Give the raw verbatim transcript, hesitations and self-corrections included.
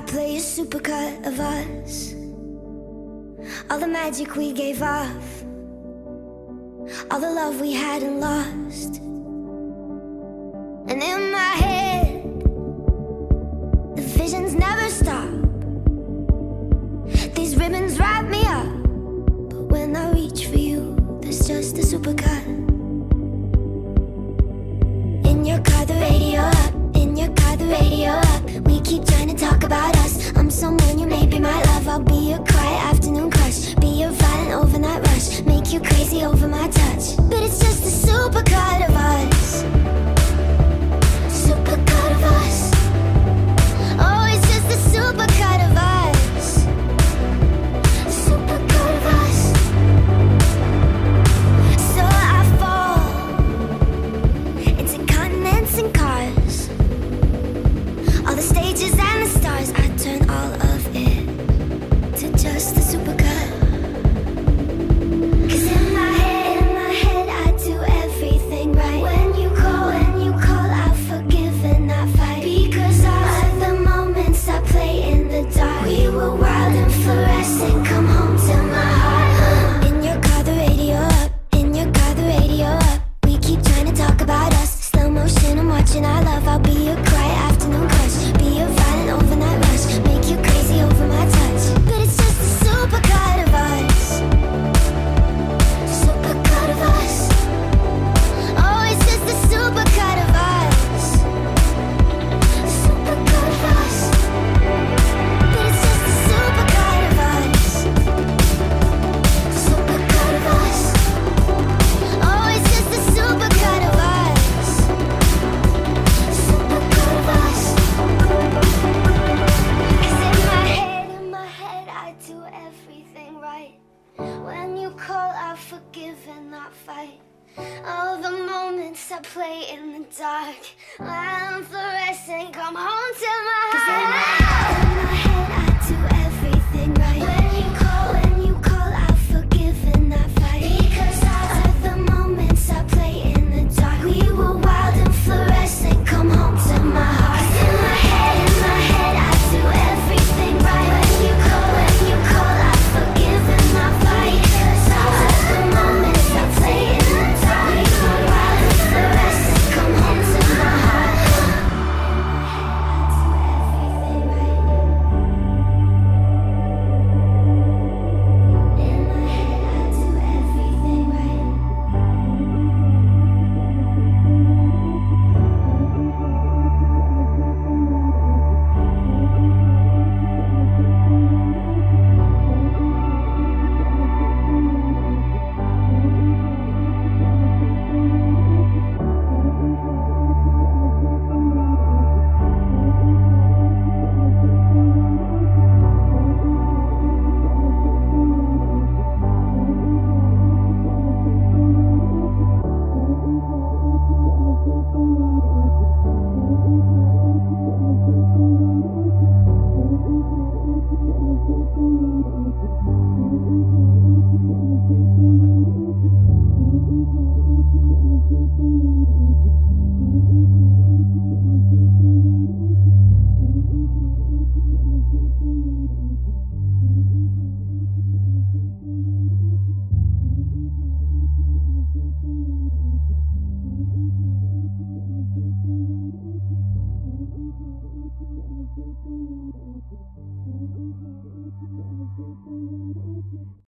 I play a supercut of us, all the magic we gave off, all the love we had and lost. And in my head, the visions never stop. These ribbons wrap me up, but when I reach for you, there's just a supercut. In your car, the radio up. In your car, the radio up. We keep trying to talk about us. I'm someone you may be my love. I'll be your quiet afternoon crush, be your violent overnight rush, make you crazy over my touch. But it's just a supercut of us. Supercut of us. Oh, it's just a supercut of us. Supercut of us. So I fall into continents and cars, all the stages and the stars. I turn all of it to just a supercut. 'Cause in my head, in my head, I do everything right. When you call, when you call, I forgive and I fight. Because all of the moments I play in the dark, we were wild and fluorescent. Come home to my heart. uh. In your car, the radio up. In your car, the radio up. We keep trying to talk about us. Slow motion, I'm watching our love. I'll be your quiet afternoon crush, be your violent overnight rush, make you crazy over my touch. But it's just a supercut of us. Supercut of us. Oh, it's just a supercut of us. Supercut of us. But it's just a supercut of us. Supercut of us. Oh, it's just a supercut of us. Supercut of us. 'Cause in my head, in my head, I do everything right. When you call, I forgive and I fight. All the moments I play in the dark, while I'm fluorescent, come home to my heart. 'Cause in my head, I do everything right. When you call, when you call, I forgive and I fight. Because all of the moments I play in the dark, we were wild and fluorescent. Come home to my heart. 'Cause in my head, in my head, I do everything right. When you call, when you call, I forgive and I fight. Because all of the moments I play in the dark, we were wild and fluorescent. Come home to my heart. In my head, I do everything right. Thank you.